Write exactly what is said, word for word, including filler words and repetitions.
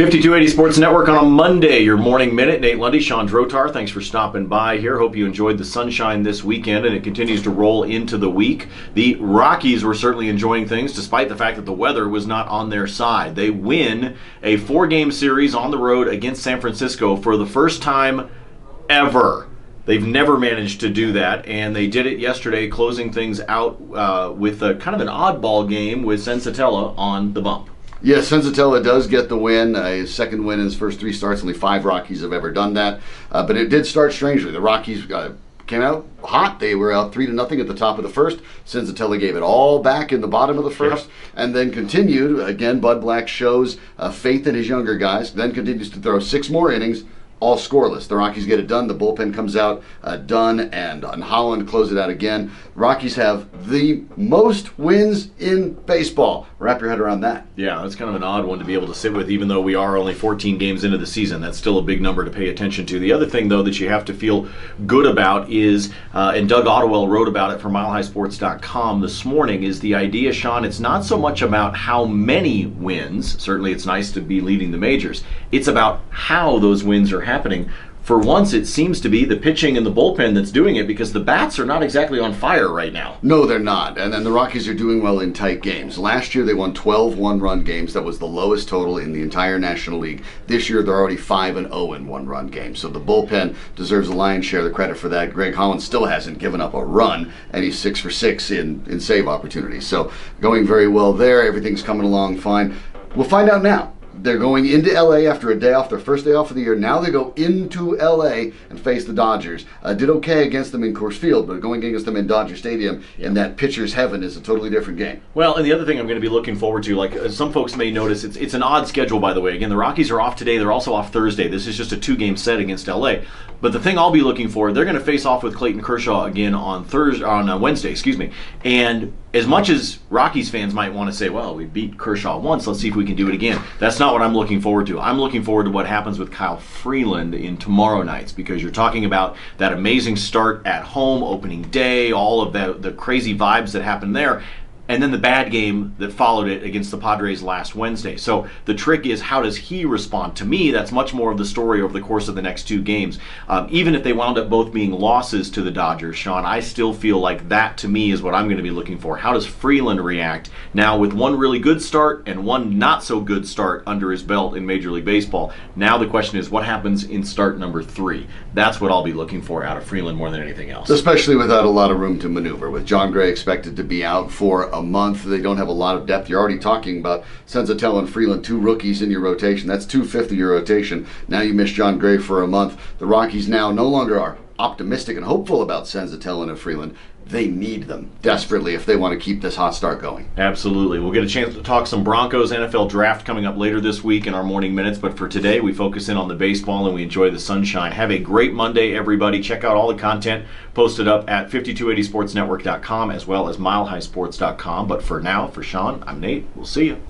fifty-two eighty Sports Network on a Monday, your Morning Minute. Nate Lundy, Sean Drotar, thanks for stopping by here. Hope you enjoyed the sunshine this weekend, and it continues to roll into the week. The Rockies were certainly enjoying things, despite the fact that the weather was not on their side. They win a four-game series on the road against San Francisco for the first time ever. They've never managed to do that, and they did it yesterday, closing things out uh, with a, kind of an oddball game with Senzatela on the bump. Yeah, Senzatela does get the win, uh, his second win in his first three starts. Only five Rockies have ever done that, uh, but it did start strangely. The Rockies uh, came out hot. They were out three to nothing at the top of the first. Senzatela gave it all back in the bottom of the first, yep. and then continued. Again, Bud Black shows uh, faith in his younger guys, then continues to throw six more innings, all scoreless. The Rockies get it done. The bullpen comes out uh, done, and, and Holland close it out again. Rockies have the most wins in baseball. Wrap your head around that. Yeah, that's kind of an odd one to be able to sit with, even though we are only fourteen games into the season. That's still a big number to pay attention to. The other thing, though, that you have to feel good about is, uh, and Doug Ottwell wrote about it for Mile High Sports dot com this morning, is the idea, Sean, it's not so much about how many wins. Certainly it's nice to be leading the majors. It's about how those wins are happening. happening. For once, it seems to be the pitching and the bullpen that's doing it, because the bats are not exactly on fire right now. No, they're not. And then the Rockies are doing well in tight games. Last year, they won twelve one-run games. That was the lowest total in the entire National League. This year, they're already five and oh in one-run games. So the bullpen deserves the lion's share of the credit for that. Greg Holland still hasn't given up a run, and he's six for six in, in save opportunities. So going very well there. Everything's coming along fine. We'll find out now. They're going into L A after a day off, their first day off of the year. Now they go into L A and face the Dodgers. Uh, did okay against them in Coors Field, but going against them in Dodger Stadium in that pitcher's heaven is a totally different game. Well, and the other thing I'm going to be looking forward to, like uh, some folks may notice, it's it's an odd schedule, by the way. Again, the Rockies are off today. They're also off Thursday. This is just a two-game set against L A. But the thing I'll be looking for, they're going to face off with Clayton Kershaw again on Thursday, on uh, Wednesday, excuse me, and as much as Rockies fans might want to say, well, we beat Kershaw once, let's see if we can do it again. That's not what I'm looking forward to. I'm looking forward to what happens with Kyle Freeland in tomorrow night's, because you're talking about that amazing start at home, opening day, all of the, the crazy vibes that happened there, and then the bad game that followed it against the Padres last Wednesday. So the trick is, how does he respond? To me, that's much more of the story over the course of the next two games. Um, even if they wound up both being losses to the Dodgers, Sean, I still feel like that, to me, is what I'm going to be looking for. How does Freeland react now with one really good start and one not so good start under his belt in Major League Baseball? Now the question is, what happens in start number three? That's what I'll be looking for out of Freeland more than anything else. Especially without a lot of room to maneuver, with John Gray expected to be out for a month. They don't have a lot of depth. You're already talking about Senzatela and Freeland, two rookies in your rotation. That's two-fifths of your rotation. Now you miss John Gray for a month. The Rockies now no longer are optimistic and hopeful about Senzatela and Freeland. They need them desperately if they want to keep this hot start going. Absolutely. We'll get a chance to talk some Broncos N F L draft coming up later this week in our morning minutes, but for today we focus in on the baseball and we enjoy the sunshine. Have a great Monday, everybody. Check out all the content posted up at fifty-two eighty sports network dot com as well as Mile High Sports dot com. But for now, for Sean, I'm Nate. We'll see you.